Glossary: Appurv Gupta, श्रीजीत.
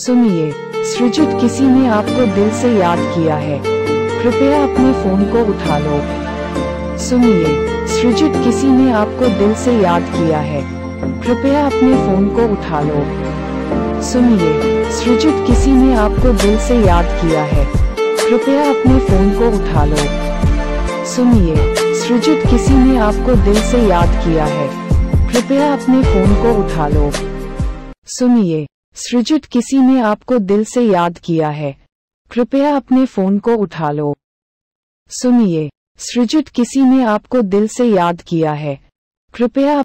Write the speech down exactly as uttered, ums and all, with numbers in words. सुनिए, श्रीजीत, किसी ने आपको दिल से याद किया है, कृपया अपने फोन को उठा लो। सुनिए, श्रीजीत, किसी ने आपको दिल से याद किया है, कृपया अपने फोन को उठा लो। सुनिए, श्रीजीत, किसी ने आपको दिल से याद किया है, कृपया अपने फोन को उठा लो। सुनिए, श्रीजीत, किसी ने आपको दिल से याद किया है, कृपया अपने फोन को उठा लो। सुनिए, श्रीजीत, किसी ने आपको दिल से याद किया है, कृपया अपने फोन को उठा लो। सुनिए, श्रीजीत, किसी ने आपको दिल से याद किया है, कृपया